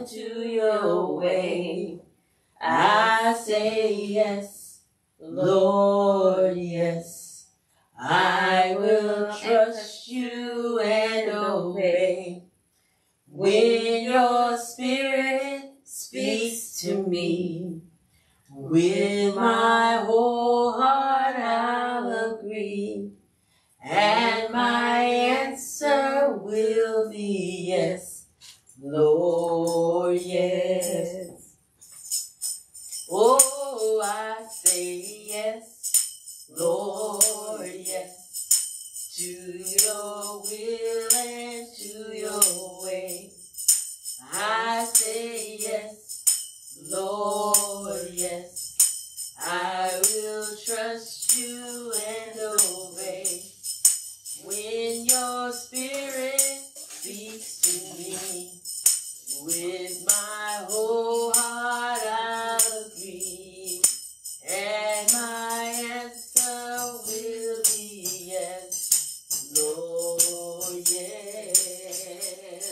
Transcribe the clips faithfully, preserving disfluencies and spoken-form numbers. unto your way. I say yes, Lord, yes. I will trust you and obey. When your spirit speaks to me, with my whole heart I'll agree, and my answer will be yes, Lord, yes. Oh, I say yes, Lord, yes, to your will and to your way. I say yes, Lord, yes, I will trust you and obey. When your spirit speaks to me, with my whole heart I'll agree, and my answer will be yes, Lord, yes.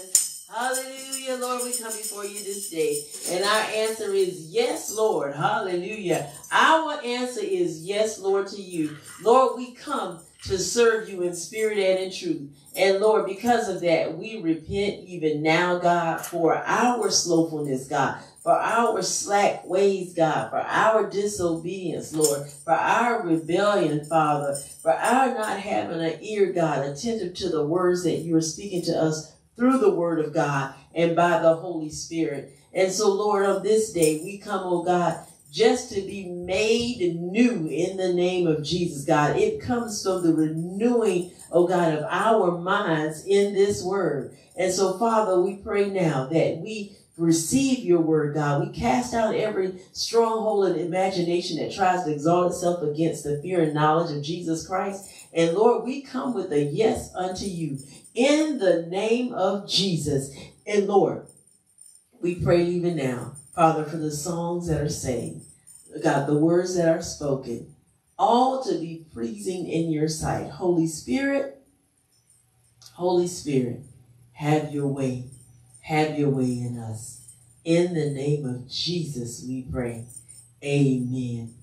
Hallelujah, Lord, we come before you this day, and our answer is yes, Lord. Hallelujah. Our answer is yes, Lord, to you. Lord, we come to serve you in spirit and in truth. And Lord, because of that, we repent even now, God, for our slothfulness, God, for our slack ways, God, for our disobedience, Lord, for our rebellion, Father, for our not having an ear, God, attentive to the words that you are speaking to us through the word of God and by the Holy Spirit. And so, Lord, on this day, we come, oh God, just to be made new in the name of Jesus, God. It comes from the renewing, oh God, of our minds in this word. And so, Father, we pray now that we receive your word, God. We cast out every stronghold and imagination that tries to exalt itself against the fear and knowledge of Jesus Christ. And Lord, we come with a yes unto you in the name of Jesus. And Lord, we pray even now, Father, for the songs that are sang, God, the words that are spoken, all to be pleasing in your sight. Holy Spirit, Holy Spirit, have your way. Have your way in us. In the name of Jesus, we pray. Amen.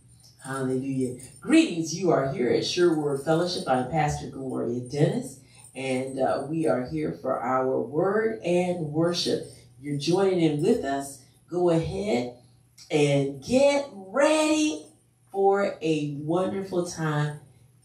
Hallelujah. Greetings. You are here at Sure Word Fellowship. I'm Pastor Gloria Dennis, and uh, we are here for our word and worship. You're joining in with us. Go ahead and get ready for a wonderful time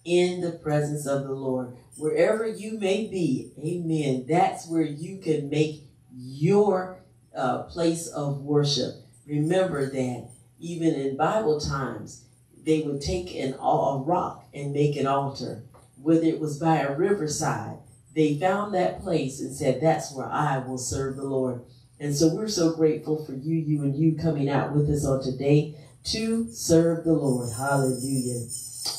in the presence of the Lord. Wherever you may be, amen, that's where you can make your uh, place of worship. Remember that even in Bible times, they would take an, a rock and make an altar. Whether it was by a riverside, they found that place and said, that's where I will serve the Lord. And so we're so grateful for you, you and you coming out with us on today to serve the Lord. Hallelujah.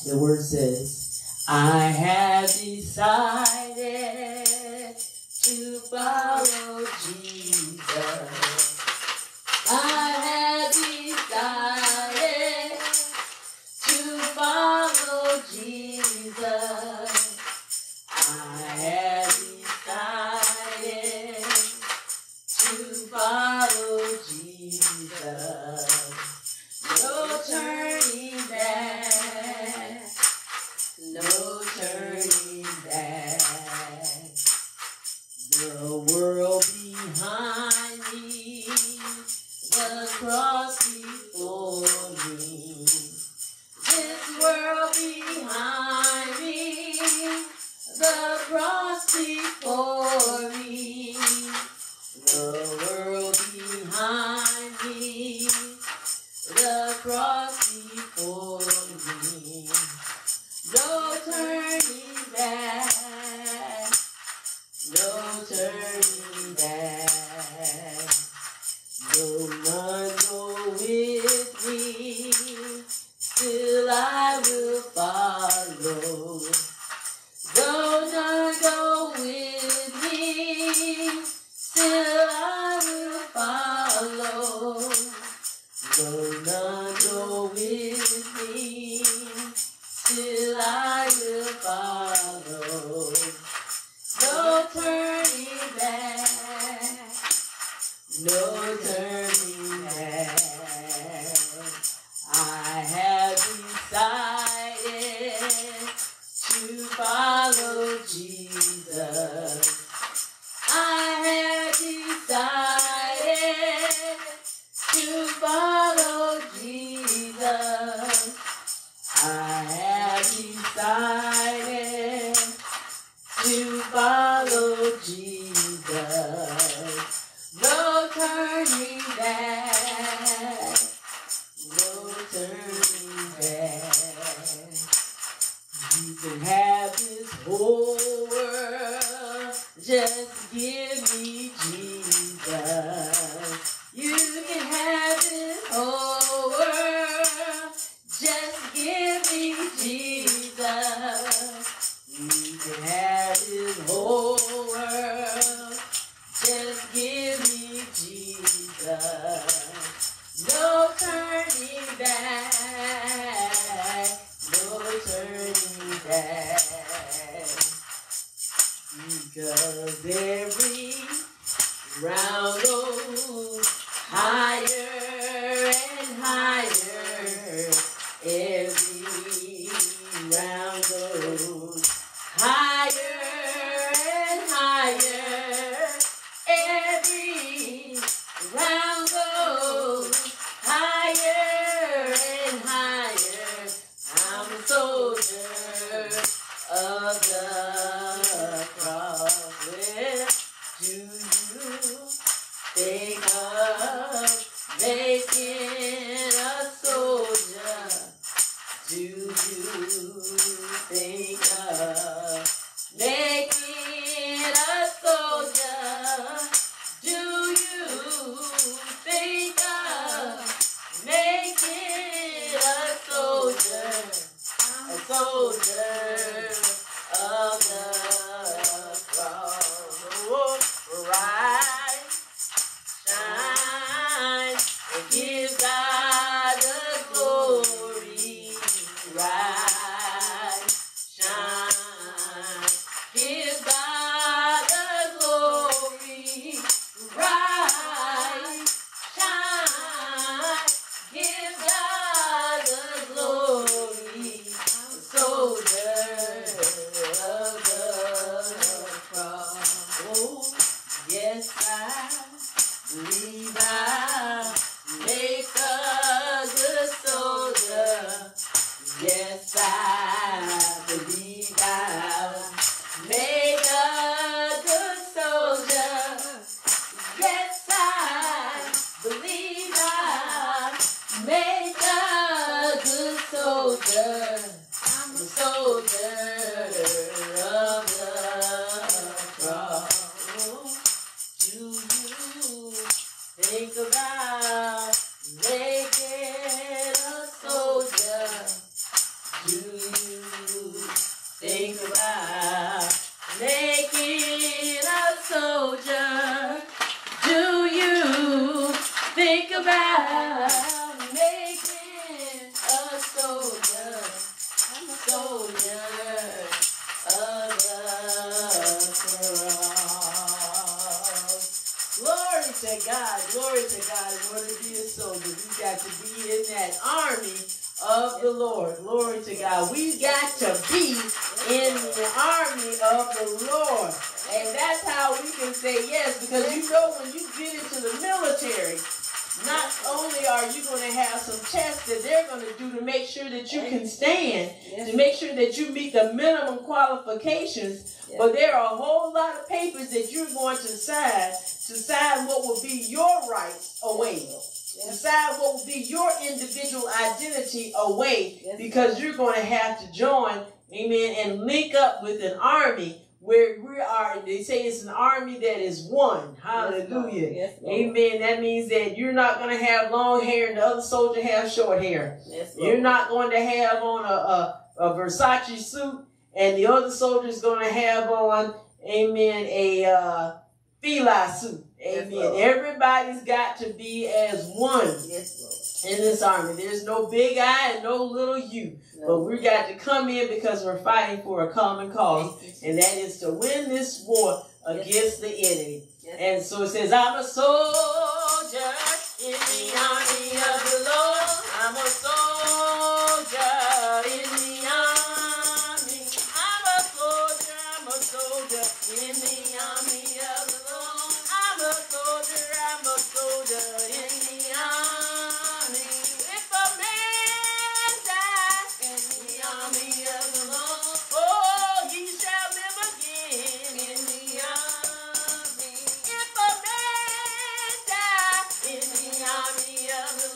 The word says, I have decided to follow Jesus. I have decided to follow Jesus. I have follow Jesus, no turning back, no turning back, the world behind me, the cross before me, this world behind me, the cross before me, the turning back, no, none, no. no turning back. I have decided to follow Jesus. I have decided to follow Jesus. I have decided to follow Jesus. No turning back. No turning back. You can have this whole world. Just give me Jesus. You can have this whole world. Just give me Jesus. You can have this whole world. Just give me Jesus. No turning back. No turning back. Because every round goes higher and higher. Every round goes higher and higher. Every round goes higher and higher. I'm a soldier of the cross. Where do you think of making a soldier? Do you think of making a soldier? Do you think of making a soldier? A soldier of the cross. Oh, rise, shine, and give God the glory. Rise, shine, give God the glory. Rise, shine, give God the glory. A soldier of the cross. Oh, yes, I believe I make a good soldier. Yes, I believe I make a good soldier. Yes, I believe I make a good soldier. I'm a soldier of the cross. Do you think about making a soldier? Do you think about making a soldier? Do you think about making a soldier? Soldier of the cross. Glory to God, glory to God. In order to be a soldier, we've got to be in that army of the Lord. Glory to God. We've got to be in the army of the Lord. And that's how we can say yes, because you know when you get into the military, not only are you going to have some tests that they're going to do to make sure that you can stand, yes, to make sure that you meet the minimum qualifications, yes, but there are a whole lot of papers that you're going to sign to sign what will be your rights away, yes, decide what will be your individual identity away, yes, because you're going to have to join, amen, and link up with an army. Where we are, they say it's an army that is one. Hallelujah. Yes, Lord. Amen. That means that you're not going to have long hair and the other soldier has short hair. Yes, Lord. You're not going to have on a, a, a Versace suit and the other soldier is going to have on, amen, a uh, Fila suit. Amen. Yes, everybody's got to be as one. Yes, Lord. In this army, there's no big I and no little you, no, but we got to come in because we're fighting for a common cause, and that is to win this war against, yes, the enemy. Yes. And so it says, I'm a soldier. Hallelujah.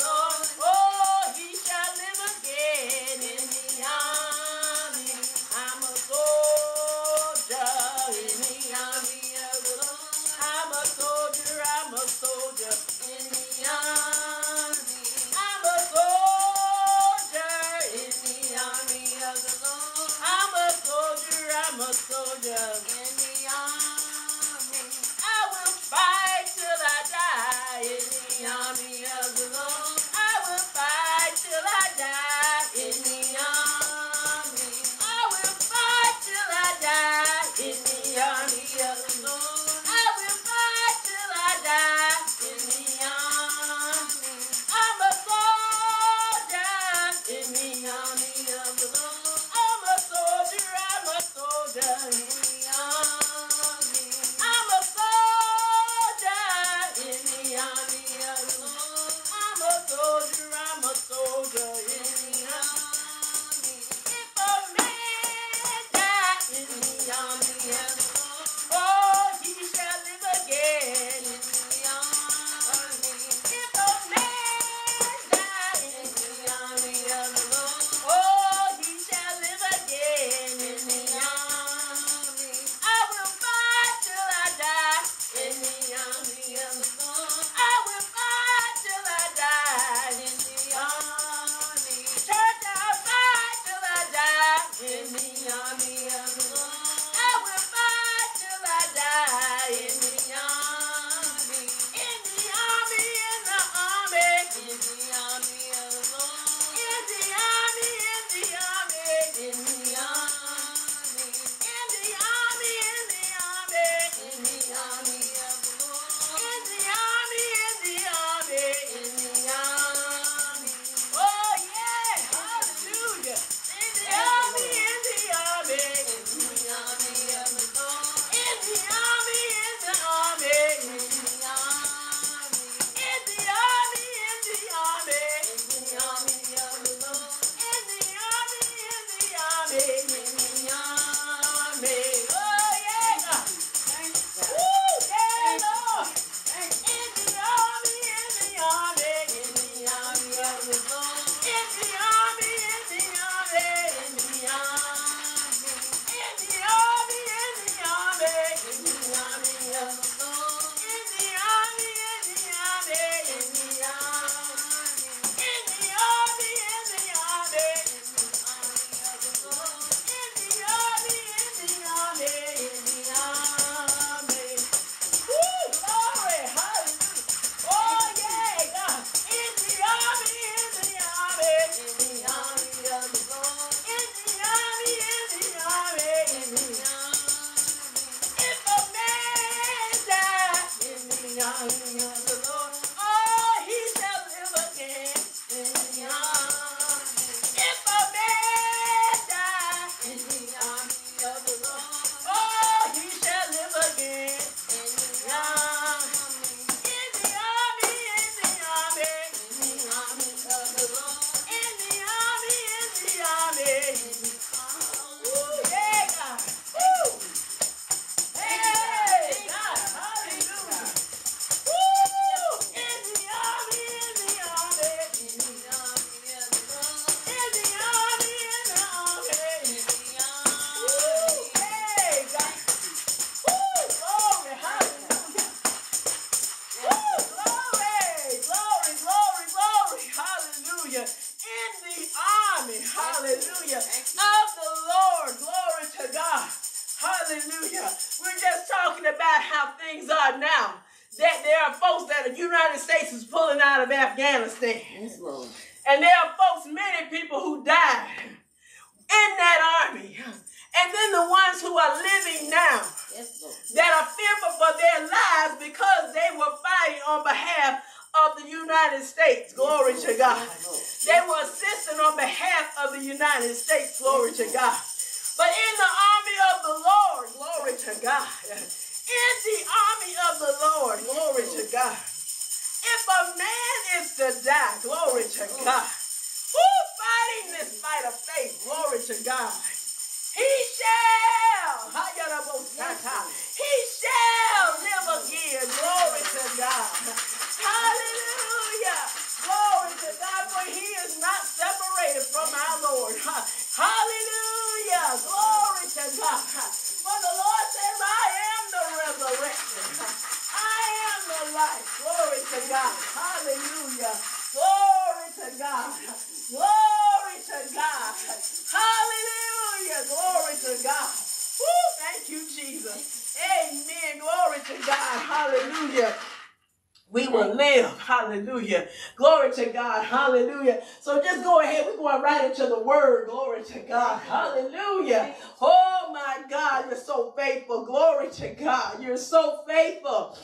live. Hallelujah. Glory to God. Hallelujah. So just go ahead. We're going right into the word. Glory to God. Hallelujah. Oh my God, you're so faithful. Glory to God. You're so faithful.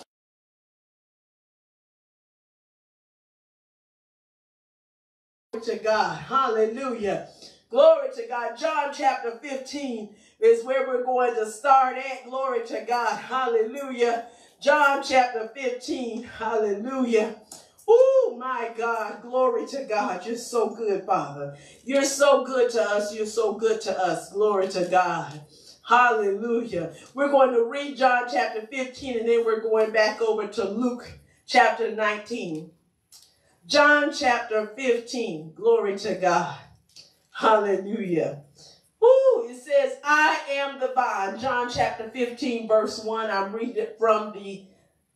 Glory to God. Hallelujah. Glory to God. John chapter fifteen is where we're going to start at. Glory to God. Hallelujah. John chapter fifteen. Hallelujah. Oh, my God. Glory to God. You're so good, Father. You're so good to us. You're so good to us. Glory to God. Hallelujah. We're going to read John chapter fifteen, and then we're going back over to Luke chapter nineteen. John chapter fifteen. Glory to God. Hallelujah. Woo, it says, I am the vine. John chapter fifteen, verse one. I'm reading it from the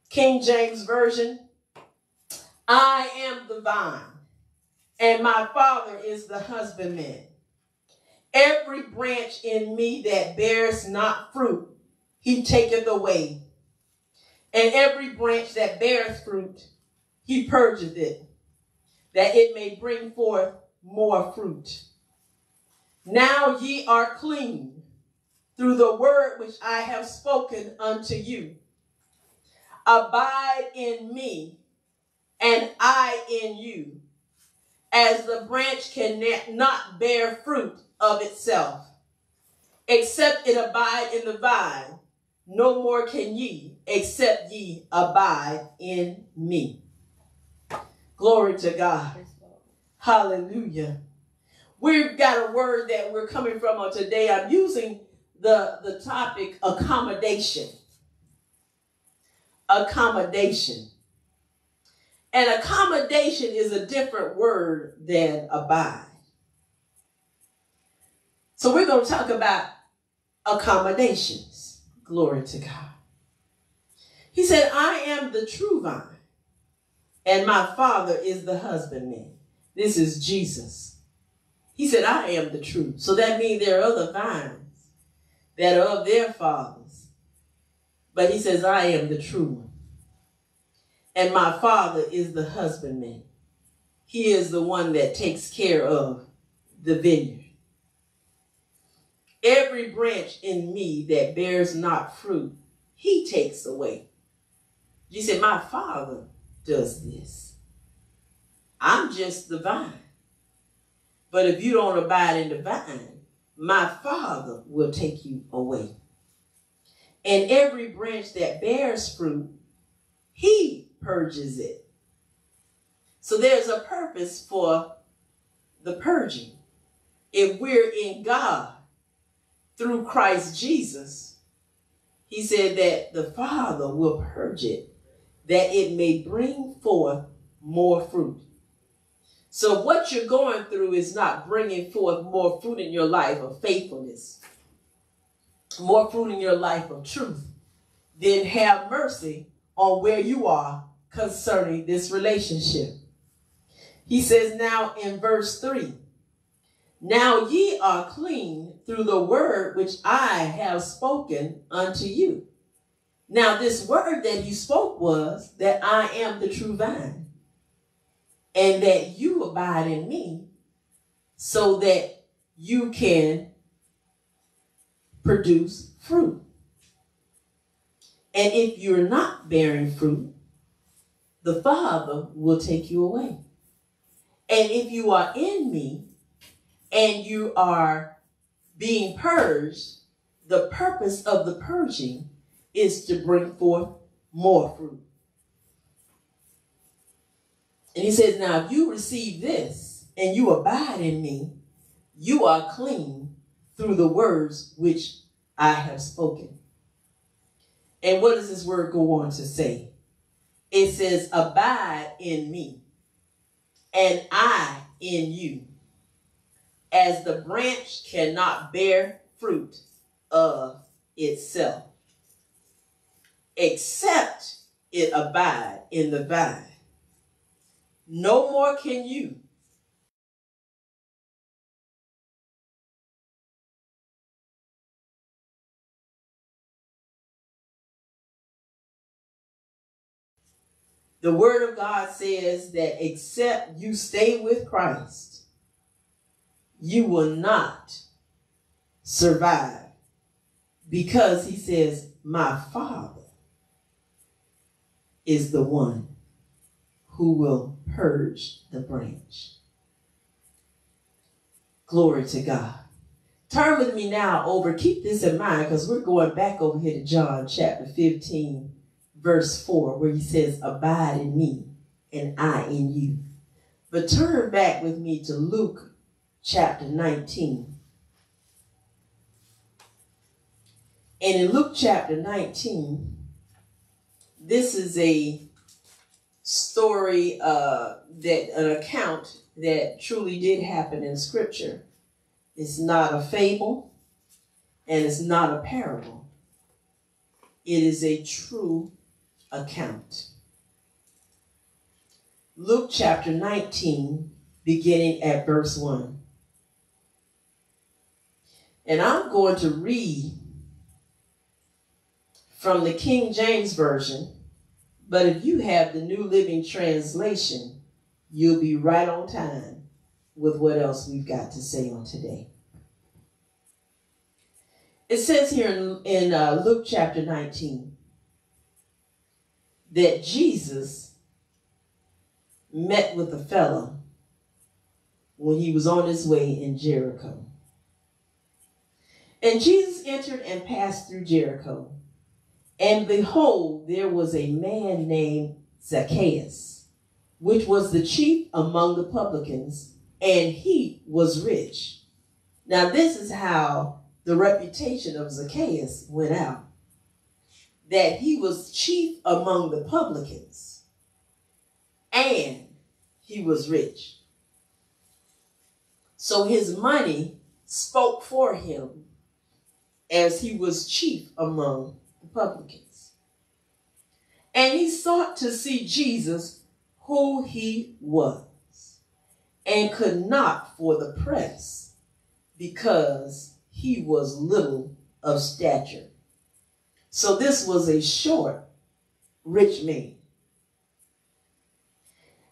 King James Version. I am the vine, and my Father is the husbandman. Every branch in me that bears not fruit, he taketh away. And every branch that bears fruit, he purgeth it, that it may bring forth more fruit. Now ye are clean through the word which I have spoken unto you. Abide in me, and I in you, as the branch cannot bear fruit of itself, except it abide in the vine, no more can ye, except ye abide in me. Glory to God. Hallelujah. We've got a word that we're coming from on today. I'm using the, the topic accommodation. Accommodation. And accommodation is a different word than abide. So we're going to talk about accommodations. Glory to God. He said, I am the true vine, and my Father is the husbandman. This is Jesus. He said, I am the truth. So that means there are other vines that are of their fathers. But he says, I am the true one. And my Father is the husbandman. He is the one that takes care of the vineyard. Every branch in me that bears not fruit, he takes away. You said, my Father does this. I'm just the vine. But if you don't abide in the vine, my Father will take you away. And every branch that bears fruit, he purges it. So there's a purpose for the purging. If we're in God through Christ Jesus, he said that the Father will purge it, that it may bring forth more fruit. So what you're going through is not bringing forth more fruit in your life of faithfulness, more fruit in your life of truth. Then have mercy on where you are concerning this relationship. He says now in verse three, now ye are clean through the word which I have spoken unto you. Now this word that he spoke was that I am the true vine, and that you abide in me so that you can produce fruit. And if you're not bearing fruit, the Father will take you away. And if you are in me and you are being purged, the purpose of the purging is to bring forth more fruit. And he says, now, if you receive this and you abide in me, you are clean through the words which I have spoken. And what does this word go on to say? It says, abide in me and I in you, as the branch cannot bear fruit of itself, except it abide in the vine. No more can you. The word of God says that except you stay with Christ, you will not survive. Because he says, my Father is the one who will purge the branch. Glory to God. Turn with me now over. Keep this in mind because we're going back over here to John chapter fifteen, verse four, where he says, abide in me and I in you. But turn back with me to Luke chapter nineteen. And in Luke chapter nineteen, this is a story, uh, that an account that truly did happen in Scripture. It's not a fable and it's not a parable. It is a true account. Luke chapter nineteen, beginning at verse one. And I'm going to read from the King James Version, but if you have the New Living Translation, you'll be right on time with what else we've got to say on today. It says here in, in uh, Luke chapter nineteen that Jesus met with a fellow when he was on his way in Jericho. And Jesus entered and passed through Jericho. And behold, there was a man named Zacchaeus, which was the chief among the publicans, and he was rich. Now, this is how the reputation of Zacchaeus went out, that he was chief among the publicans, and he was rich. So his money spoke for him as he was chief among the publicans. And he sought to see Jesus, who he was, and could not for the press, because he was little of stature. So this was a short, rich man.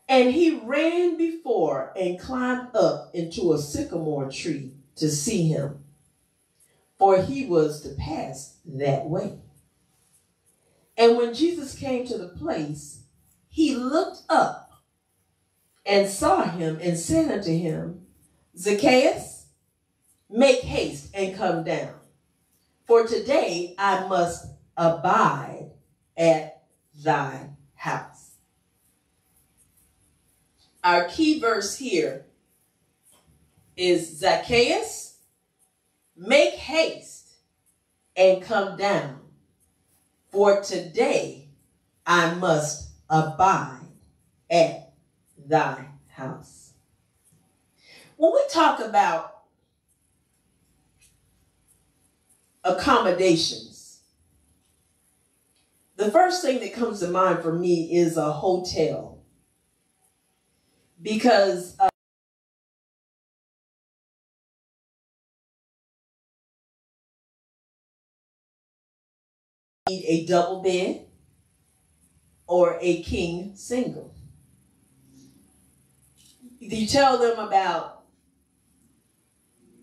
And he ran before and climbed up into a sycamore tree to see him, for he was to pass that way. And when Jesus came to the place, he looked up and saw him and said unto him, Zacchaeus, make haste and come down, for today I must abide at thy house. Our key verse here is Zacchaeus, make haste and come down, for today I must abide at thy house. When we talk about accommodations, the first thing that comes to mind for me is a hotel. Because uh, a double bed or a king single. You tell them about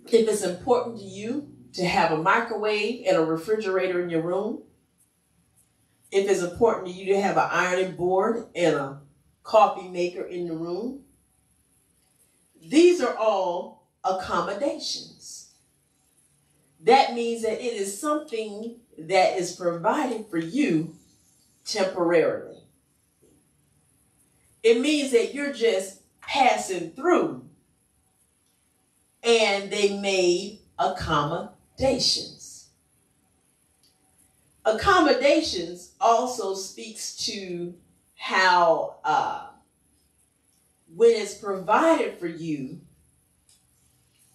if it's important to you to have a microwave and a refrigerator in your room, if it's important to you to have an ironing board and a coffee maker in the room. These are all accommodations. That means that it is something that is provided for you temporarily. It means that you're just passing through, and they made accommodations. Accommodations also speaks to how uh, when it's provided for you,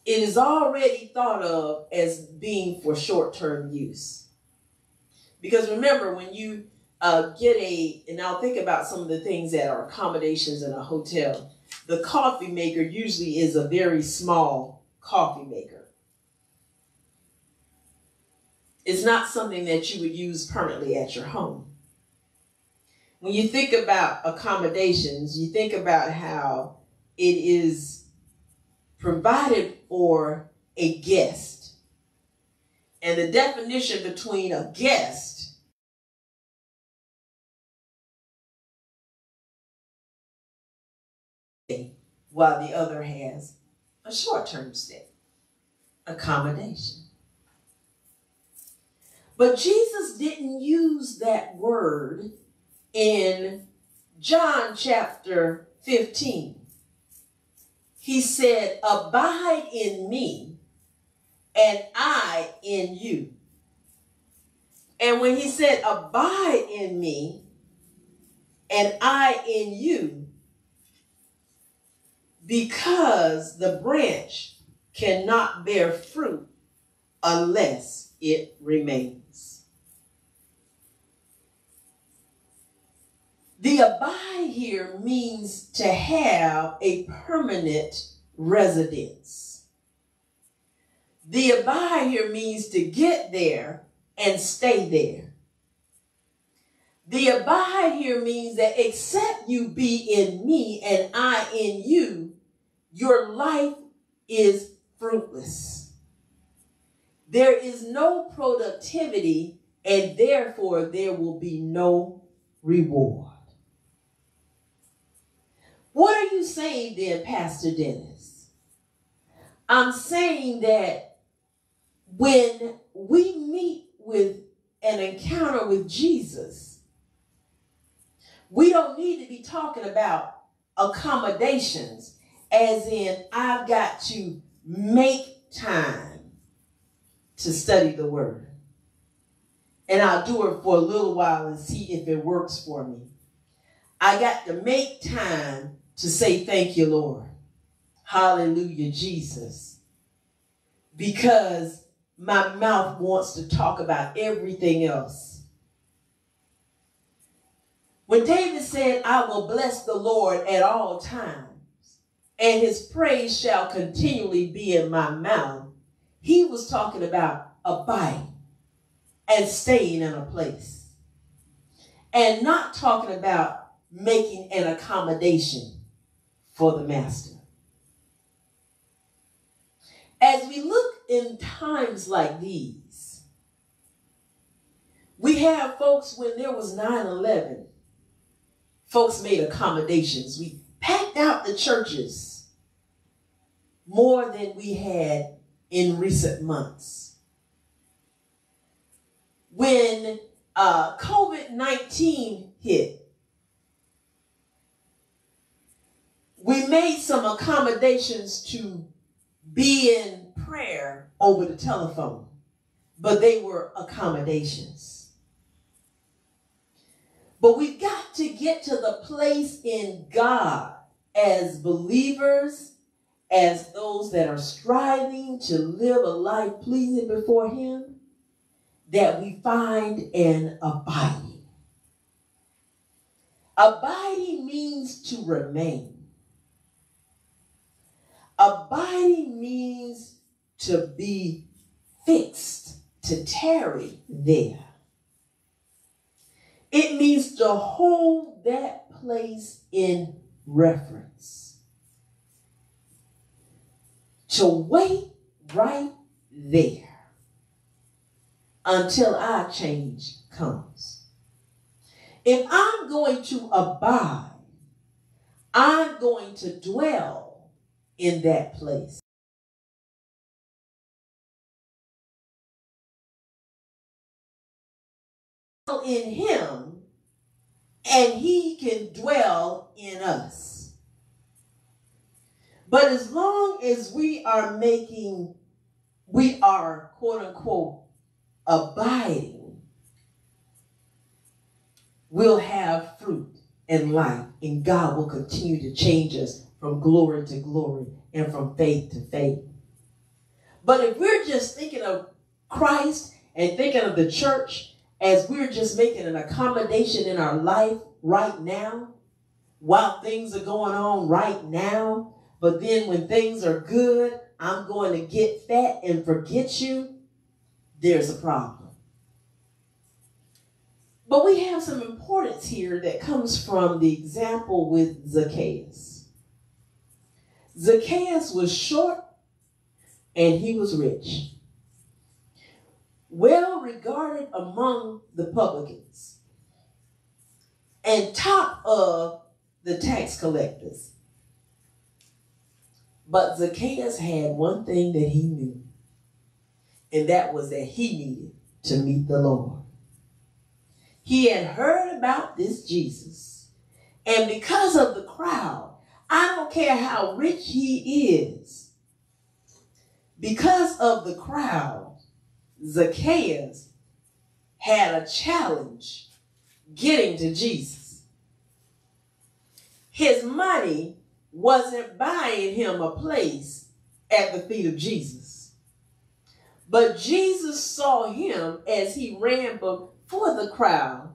it is already thought of as being for short-term use. Because remember, when you uh, get a, and I'll think about some of the things that are accommodations in a hotel, the coffee maker usually is a very small coffee maker. It's not something that you would use permanently at your home. when you think about accommodations, you think about how it is provided for a guest. And the definition between a guest while the other has a short-term stay, accommodation. But Jesus didn't use that word in John chapter fifteen. He said, abide in me and I in you. And when he said, abide in me and I in you, because the branch cannot bear fruit unless it remains. The abide here means to have a permanent residence. The abide here means to get there and stay there. The abide here means that except you be in me and I in you, your life is fruitless. There is no productivity, and therefore there will be no reward. What are you saying then, Pastor Dennis? I'm saying that when we meet with an encounter with Jesus, we don't need to be talking about accommodations as in I've got to make time to study the word. And I'll do it for a little while and see if it works for me. I got to make time to say thank you, Lord. Hallelujah, Jesus. Because my mouth wants to talk about everything else. When David said, I will bless the Lord at all times, and his praise shall continually be in my mouth, he was talking about abiding and staying in a place. And not talking about making an accommodation for the master. As we look in times like these, we have folks when there was nine eleven, folks made accommodations. We packed out the churches more than we had in recent months. When uh, COVID nineteen hit, we made some accommodations to be in prayer over the telephone, but they were accommodations. But we've got to get to the place in God as believers, as those that are striving to live a life pleasing before Him, that we find an abiding. Abiding means to remain. Abiding means to be fixed, to tarry there. It means to hold that place in reference. To wait right there until our change comes. If I'm going to abide, I'm going to dwell in that place. In Him, and He can dwell in us. But as long as we are making, we are quote unquote abiding, we'll have fruit and life, and God will continue to change us from glory to glory, and from faith to faith. But if we're just thinking of Christ and thinking of the church as we're just making an accommodation in our life right now, while things are going on right now, but then when things are good, I'm going to get fat and forget you, there's a problem. But we have some importance here that comes from the example with Zacchaeus. Zacchaeus was short and he was rich, well regarded among the publicans, and top of the tax collectors. But Zacchaeus had one thing that he knew, and that was that he needed to meet the Lord. He had heard about this Jesus, and because of the crowd, I don't care how rich he is, because of the crowd, Zacchaeus had a challenge getting to Jesus. His money wasn't buying him a place at the feet of Jesus. But Jesus saw him as he ran before the crowd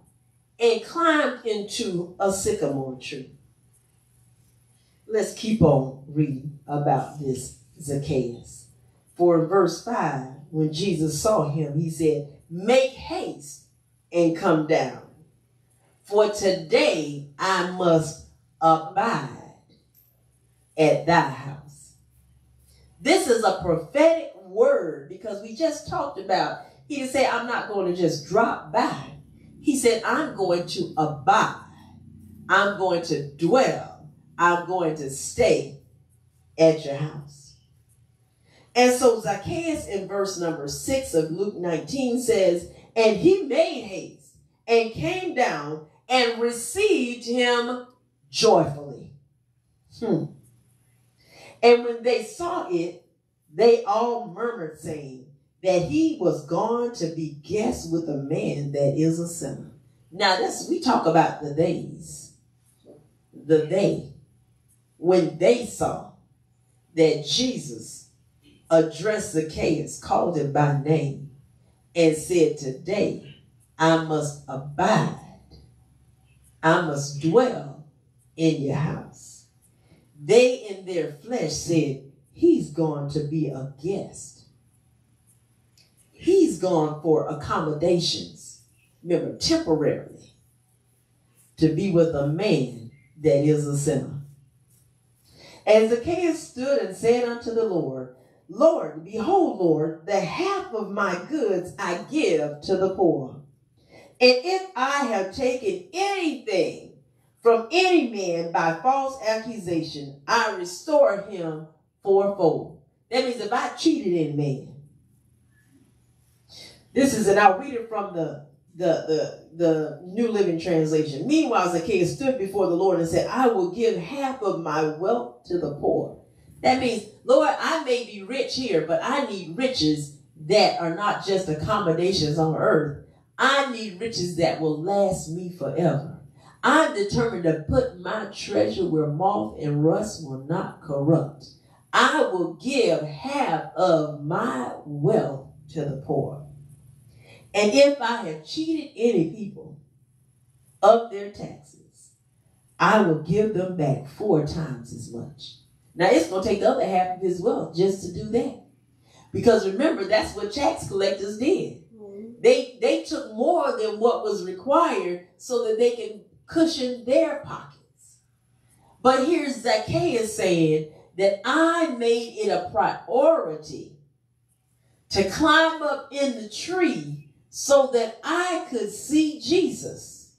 and climbed into a sycamore tree. Let's keep on reading about this Zacchaeus. For in verse five, when Jesus saw him, he said, "Make haste and come down, for today I must abide at thy house." This is a prophetic word, because we just talked about, he didn't say, "I'm not going to just drop by." He said, "I'm going to abide. I'm going to dwell. I'm going to stay at your house." And so Zacchaeus in verse number six of Luke nineteen says, "And he made haste and came down and received him joyfully." Hmm. And when they saw it, they all murmured, saying that he was gone to be guest with a man that is a sinner. Now, this, we talk about the days, the they, when they saw that Jesus addressed Zacchaeus, called him by name, and said, "Today I must abide. I must dwell in your house." They in their flesh said, "He's going to be a guest. He's gone for accommodations," remember, temporarily, to be with a man that is a sinner. And Zacchaeus stood and said unto the Lord, "Lord, behold, Lord, the half of my goods I give to the poor. And if I have taken anything from any man by false accusation, I restore him fourfold." That means if I cheated any man. This is, and I'll read it from the, the, the, the New Living Translation. "Meanwhile, Zacchaeus stood before the Lord and said, I will give half of my wealth to the poor." That means, "Lord, I may be rich here, but I need riches that are not just accommodations on earth. I need riches that will last me forever. I'm determined to put my treasure where moth and rust will not corrupt. I will give half of my wealth to the poor. And if I have cheated any people of their taxes, I will give them back four times as much." Now, it's going to take the other half of his wealth just to do that. Because remember, that's what tax collectors did. They, they took more than what was required so that they can cushion their pockets. But here's Zacchaeus saying that I made it a priority to climb up in the tree so that I could see Jesus.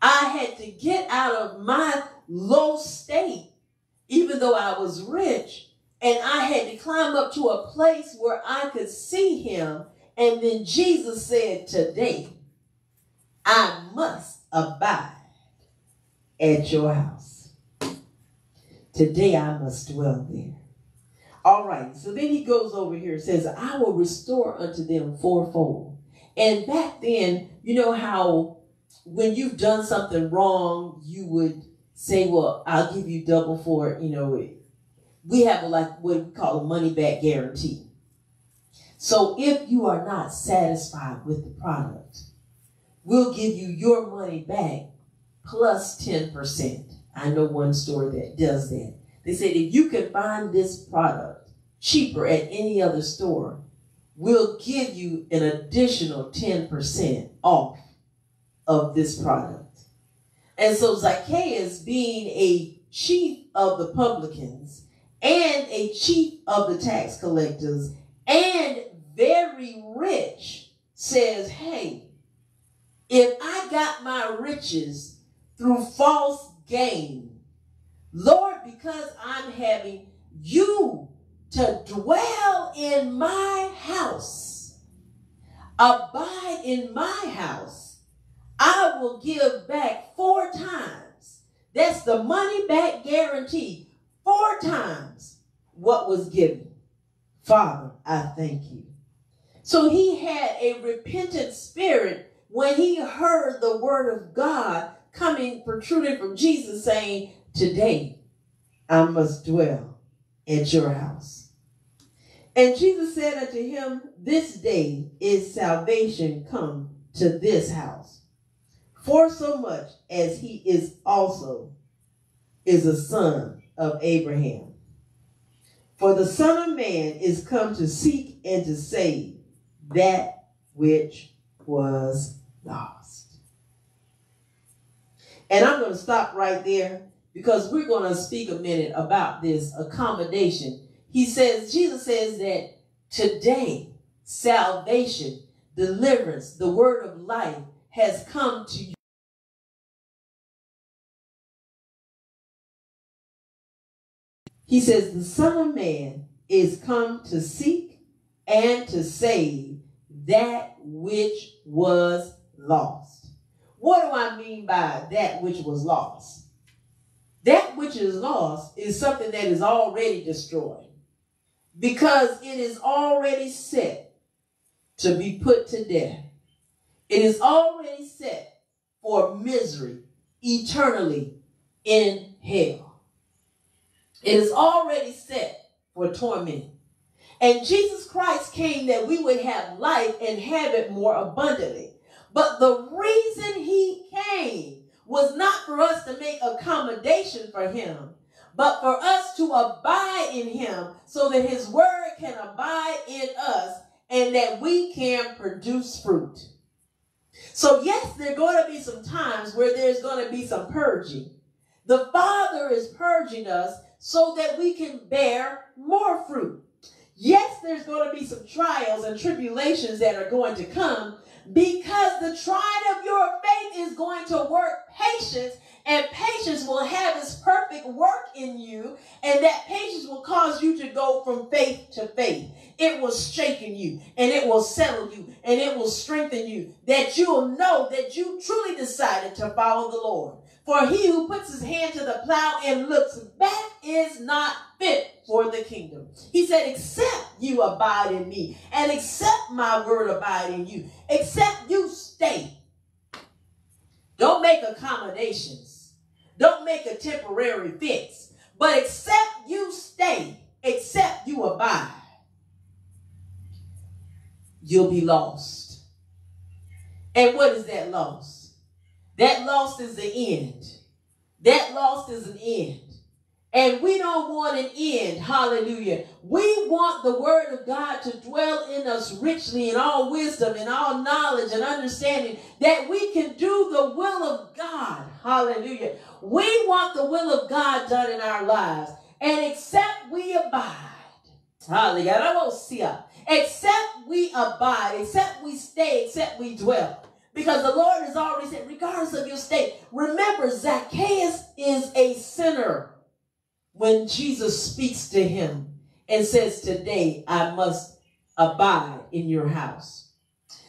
I had to get out of my low state, even though I was rich, and I had to climb up to a place where I could see him. And then Jesus said, "Today I must abide at your house. Today I must dwell there." All right, so then he goes over here and says, "I will restore unto them fourfold." And back then, you know how when you've done something wrong, you would say, "Well, I'll give you double for it." You know, we have like what we call a money back guarantee. So if you are not satisfied with the product, we'll give you your money back plus ten percent. I know one store that does that. They said, if you can find this product cheaper at any other store, we'll give you an additional ten percent off of this product. And so Zacchaeus, being a chief of the publicans and a chief of the tax collectors and very rich, says, hey, if I got my riches through false gain, Lord, because I'm having you to dwell in my house, abide in my house, I will give back four times. That's the money back guarantee. Four times what was given. Father, I thank you. So he had a repentant spirit when he heard the word of God coming, protruding from Jesus, saying, today I must dwell at your house. And Jesus said unto him, this day is salvation come to this house, for so much as he is also is a son of Abraham. For the Son of Man is come to seek and to save that which was lost. And I'm going to stop right there, because we're going to speak a minute about this accommodation. He says, Jesus says that today, salvation, deliverance, the word of life has come to you. He says, the Son of Man is come to seek and to save that which was lost. What do I mean by that which was lost? That which is lost is something that is already destroyed, because it is already set to be put to death. It is already set for misery eternally in hell. It is already set for torment. And Jesus Christ came that we would have life and have it more abundantly. But the reason he came was not for us to make accommodation for him, but for us to abide in him so that his word can abide in us and that we can produce fruit. So yes, there are going to be some times where there's going to be some purging. The Father is purging us so that we can bear more fruit. Yes, there's going to be some trials and tribulations that are going to come, because the trying of your faith is going to work patience, and patience will have its perfect work in you, and that patience will cause you to go from faith to faith. It will strengthen you, and it will settle you, and it will strengthen you, that you'll know that you truly decided to follow the Lord. For he who puts his hand to the plow and looks back is not fit for the kingdom. He said, except you abide in me, and except my word abide in you, except you stay. Don't make accommodations. Don't make a temporary fix. But except you stay, except you abide, you'll be lost. And what is that loss? That loss is the end. That loss is an end. And we don't want an end. Hallelujah. We want the word of God to dwell in us richly in all wisdom and all knowledge and understanding, that we can do the will of God. Hallelujah. We want the will of God done in our lives. And except we abide. Hallelujah. Except we abide. Except we stay. Except we dwell. Because the Lord has already said, regardless of your state, remember, Zacchaeus is a sinner when Jesus speaks to him and says, today I must abide in your house.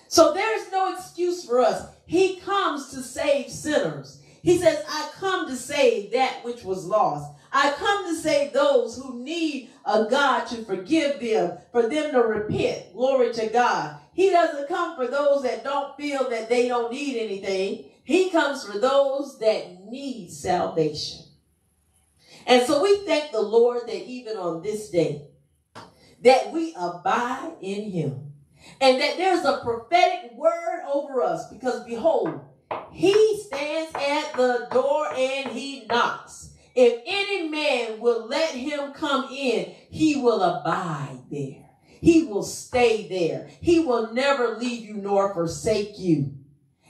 So there's no excuse for us. He comes to save sinners. He says, I come to save that which was lost. I come to save those who need a God to forgive them, for them to repent. Glory to God. He doesn't come for those that don't feel that they don't need anything. He comes for those that need salvation. And so we thank the Lord that even on this day, that we abide in him. And that there's a prophetic word over us, because behold, he stands at the door and he knocks. If any man will let him come in, he will abide there. He will stay there. He will never leave you nor forsake you.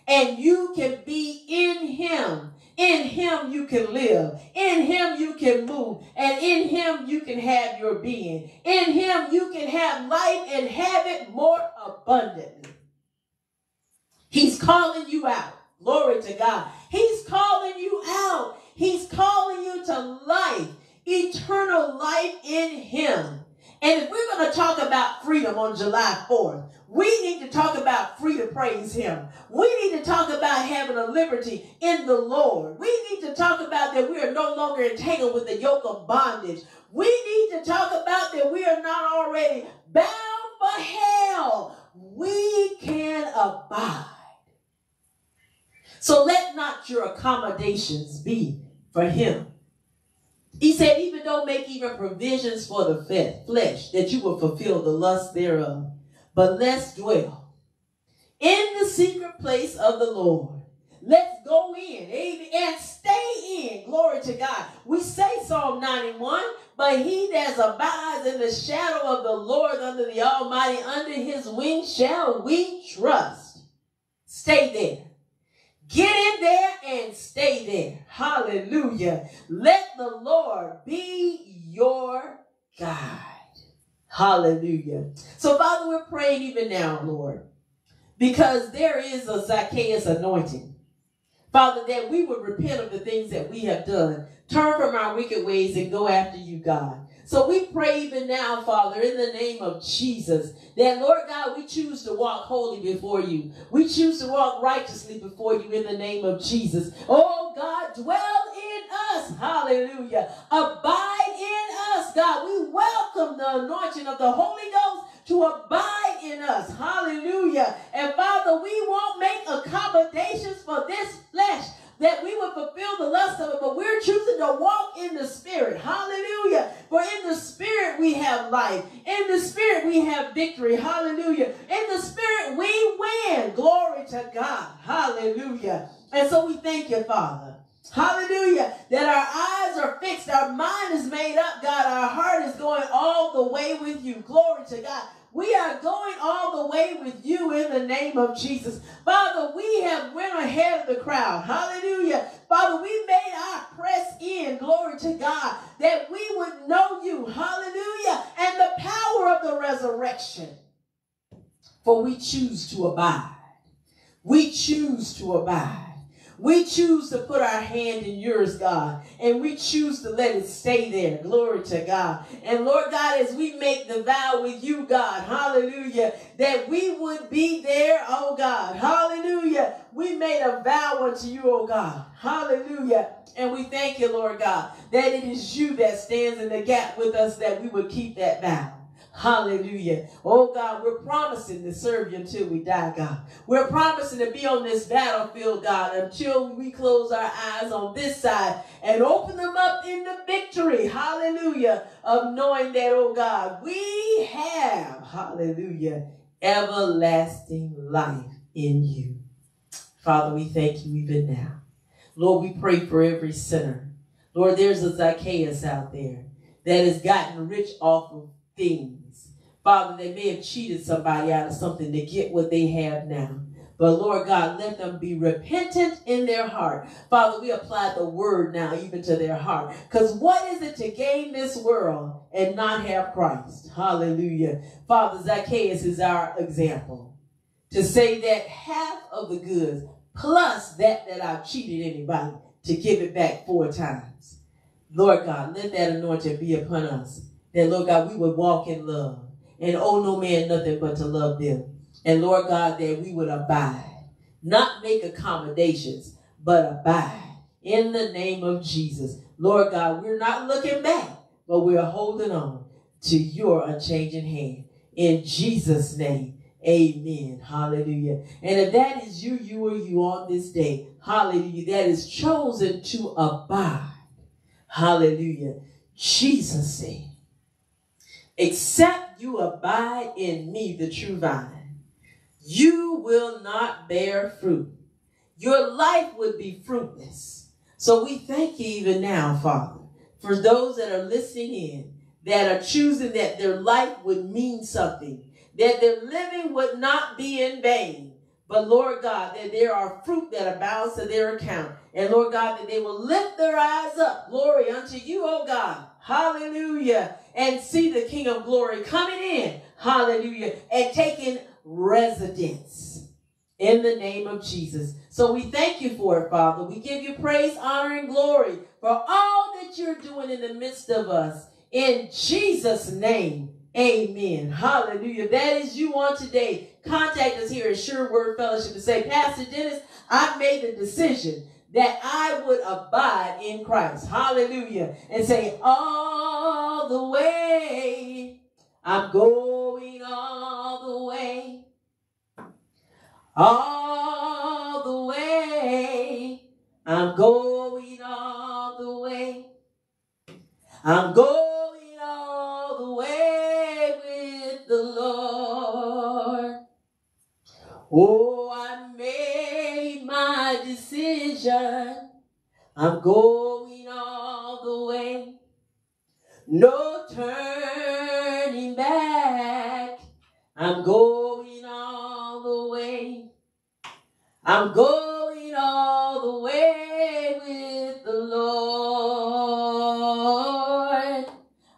and you can be in him. In him you can live. In him you can move. And in him you can have your being. In him you can have life and have it more abundantly. He's calling you out. Glory to God. He's calling you out. He's calling you to life, eternal life in him. And if we're going to talk about freedom on July fourth, we need to talk about free to praise him. We need to talk about having a liberty in the Lord. We need to talk about that we are no longer entangled with the yoke of bondage. We need to talk about that we are not already bound for hell. We can abide. So let not your accommodations be for him. He said, even don't make even provisions for the flesh, that you will fulfill the lust thereof. But let's dwell in the secret place of the Lord. Let's go in, amen, and stay in. Glory to God. We say Psalm ninety-one, but he that abides in the shadow of the Lord under the Almighty, under his wing shall we trust. Stay there. Get in there and stay there. Hallelujah. Let the Lord be your guide. Hallelujah. So, Father, we're praying even now, Lord, because there is a Zacchaeus anointing. Father, that we would repent of the things that we have done, turn from our wicked ways and go after you, God. So we pray even now, Father, in the name of Jesus, that, Lord God, we choose to walk holy before you. We choose to walk righteously before you in the name of Jesus. Oh, God, dwell in us. Hallelujah. Abide in us, God. We welcome the anointing of the Holy Ghost to abide in us. Hallelujah. And, Father, we won't make accommodations for this flesh, that we would fulfill the lust of it, but we're choosing to walk in the Spirit. Hallelujah. For in the Spirit we have life. In the Spirit we have victory. Hallelujah. In the Spirit we win. Glory to God. Hallelujah. And so we thank you, Father. Hallelujah. That our eyes are fixed. Our mind is made up, God. Our heart is going all the way with you. Glory to God. We are going all the way with you in the name of Jesus. Father, we have went ahead of the crowd. Hallelujah. Father, we made our press in, glory to God, that we would know you. Hallelujah. And the power of the resurrection. For we choose to abide. We choose to abide. We choose to put our hand in yours, God. And we choose to let it stay there. Glory to God. And Lord God, as we make the vow with you, God, hallelujah, that we would be there, oh God, hallelujah. We made a vow unto you, oh God, hallelujah. And we thank you, Lord God, that it is you that stands in the gap with us, that we would keep that vow. Hallelujah. Oh, God, we're promising to serve you until we die, God. We're promising to be on this battlefield, God, until we close our eyes on this side and open them up in the victory, hallelujah, of knowing that, oh, God, we have, hallelujah, everlasting life in you. Father, we thank you even now. Lord, we pray for every sinner. Lord, there's a Zacchaeus out there that has gotten rich off of things. Father, they may have cheated somebody out of something to get what they have now. But Lord God, let them be repentant in their heart. Father, we apply the word now even to their heart. Because what is it to gain this world and not have Christ? Hallelujah. Father, Zacchaeus is our example. To say that half of the goods plus that that I've cheated anybody to give it back four times. Lord God, let that anointing be upon us. That, Lord God, we would walk in love and owe no man nothing but to love them. And, Lord God, that we would abide, not make accommodations, but abide in the name of Jesus. Lord God, we're not looking back, but we're holding on to your unchanging hand. In Jesus' name, amen. Hallelujah. And if that is you, you are you on this day, hallelujah, that is chosen to abide. Hallelujah. Jesus said, except you abide in me, the true vine, you will not bear fruit. Your life would be fruitless. So we thank you even now, Father, for those that are listening in, that are choosing that their life would mean something, that their living would not be in vain. But Lord God, that there are fruit that abounds to their account. And Lord God, that they will lift their eyes up, glory unto you, oh God. Hallelujah. And see the King of glory coming in. Hallelujah. And taking residence in the name of Jesus. So we thank you for it, Father. We give you praise, honor, and glory for all that you're doing in the midst of us. In Jesus' name, amen. Hallelujah. That is you on today. Contact us here at Sure Word Fellowship and say, Pastor Dennis, I made the decision that I would abide in Christ. Hallelujah. And say, all the way, I'm going all the way. All the way, I'm going all the way. I'm going all the way with the Lord. Oh, I made my decision. I'm going all the way. No turning back. I'm going all the way. I'm going all the way with the Lord.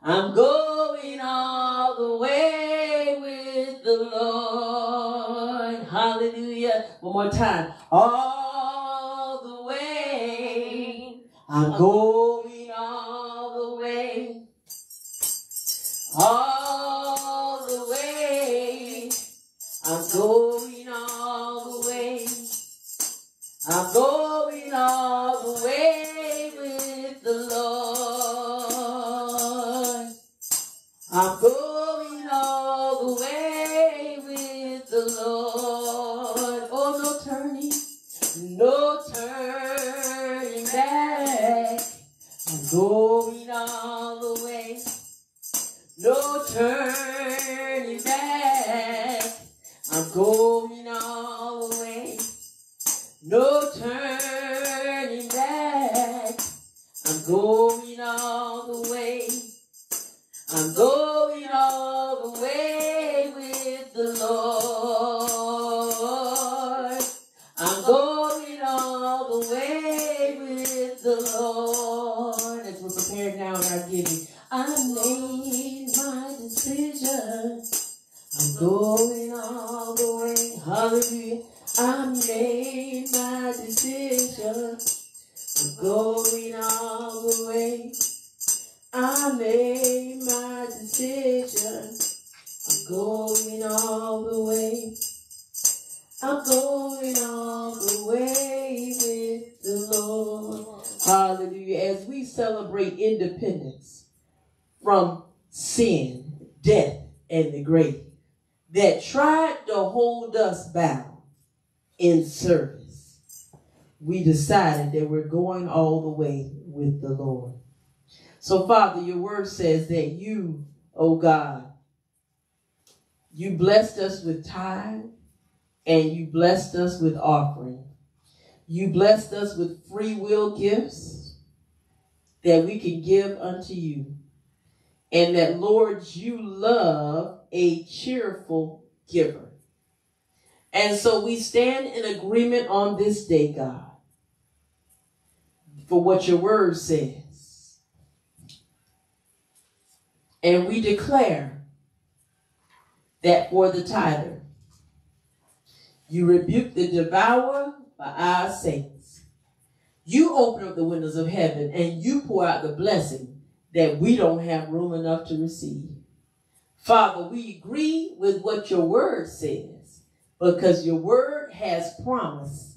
I'm going all the way with the Lord. Hallelujah. One more time. All the way. I'm going all the way. All the way. I'm going all the way. I'm going all the way with the Lord. I'm going all the way with the Lord. Oh, no turning, no turning back. I'm going all the way. No turning back. I'm going all the way. No turning back. I'm going all the way. I'm going all the way with the Lord. I'm going all the way with the Lord. As we're prepared now in our giving, I made my decision. I'm going all the way. Hallelujah. I made my decision. I'm going all the way. I made my decision. I'm going all the way. I'm going all the way with the Lord. Hallelujah. As we celebrate independence from sin, death, and the grave that tried to hold us bound in service, we decided that we're going all the way with the Lord. So, Father, your word says that you, oh God, you blessed us with tithe and you blessed us with offering. You blessed us with free will gifts that we can give unto you. And that, Lord, you love a cheerful giver. And so we stand in agreement on this day, God, for what your word says. And we declare that for the tither, you rebuke the devourer for our sakes. You open up the windows of heaven and you pour out the blessing that we don't have room enough to receive. Father, we agree with what your word says, because your word has promise,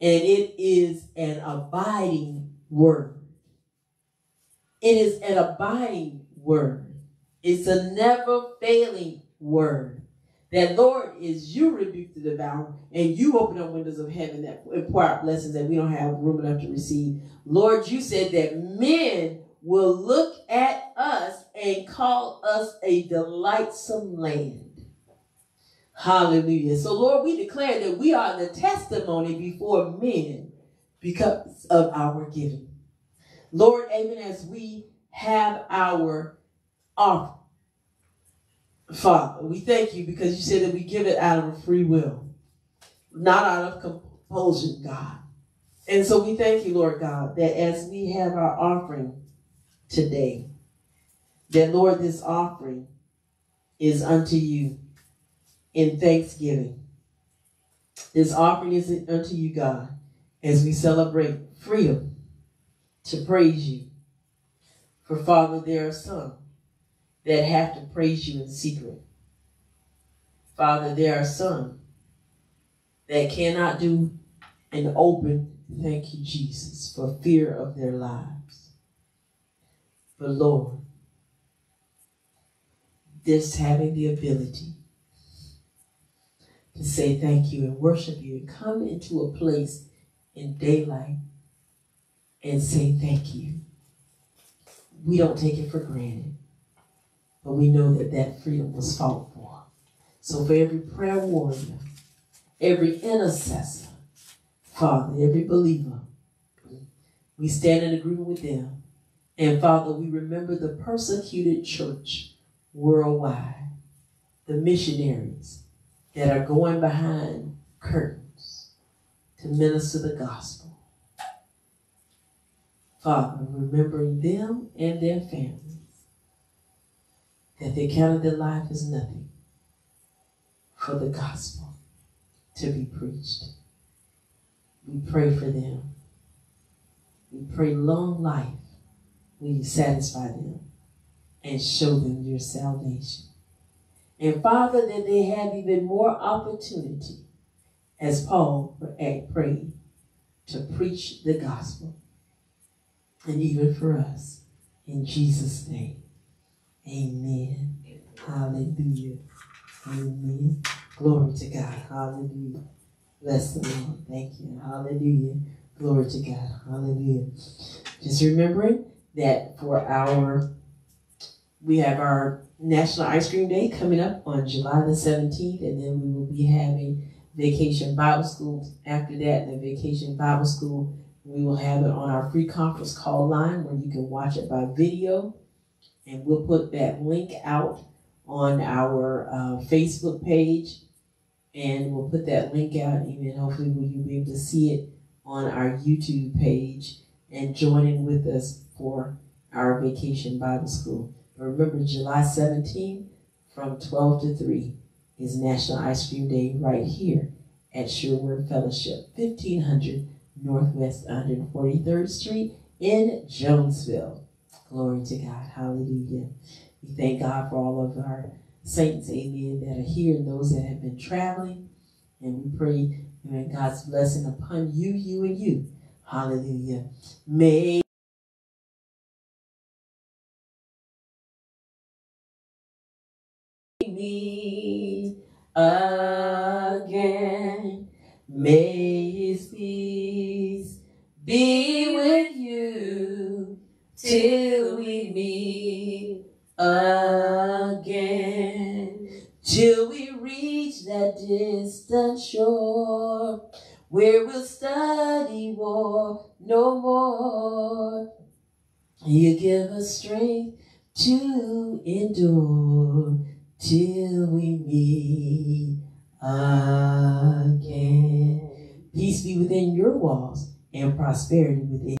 and it is an abiding word. It is an abiding word. It's a never-failing word. That, Lord, is you rebuke the devourer, and you open up windows of heaven that pour out blessings that we don't have room enough to receive. Lord, you said that men will look at us and call us a delightsome land. Hallelujah. So, Lord, we declare that we are the testimony before men because of our giving. Lord, even as we have our offering, Father, we thank you because you said that we give it out of free will. not out of compulsion, God. And so we thank you, Lord God, that as we have our offering today, that, Lord, this offering is unto you in thanksgiving. This offering is unto you, God, as we celebrate freedom to praise you. For, Father, there are some that have to praise you in secret. Father, there are some that cannot do an open thank you, Jesus, for fear of their lives. But, Lord, just having the ability to say thank you and worship you and come into a place in daylight and say thank you. We don't take it for granted, but we know that that freedom was fought for. So for every prayer warrior, every intercessor, Father, every believer, we stand in agreement with them. And Father, we remember the persecuted church worldwide, the missionaries that are going behind curtains to minister the gospel. Father, remembering them and their families, that they counted their life as nothing for the gospel to be preached. We pray for them. We pray long life when you satisfy them and show them your salvation. And Father, that they have even more opportunity, as Paul prayed, to preach the gospel. And even for us, in Jesus' name, amen. Hallelujah. Amen. Glory to God. Hallelujah. Bless the Lord. Thank you. Hallelujah. Glory to God. Hallelujah. Just remembering that for our, we have our National Ice Cream Day coming up on July the seventeenth, and then we will be having Vacation Bible School after that, the Vacation Bible School. We will have it on our free conference call line where you can watch it by video. And we'll put that link out on our uh, Facebook page. And we'll put that link out, even hopefully you'll be able to see it on our YouTube page and join in with us for our Vacation Bible School. But remember, July seventeenth from twelve to three is National Ice Cream Day right here at Sure Word Fellowship, fifteen hundred Northwest one hundred forty-third Street in Jonesville. Glory to God. Hallelujah. We thank God for all of our saints, amen, that are here and those that have been traveling. And we pray, amen, God's blessing upon you, you, and you. Hallelujah. May me again. May his peace be with you till we meet again, till we reach that distant shore where we'll study war no more. You give us strength to endure till we meet again. Peace be within your walls and prosperity within.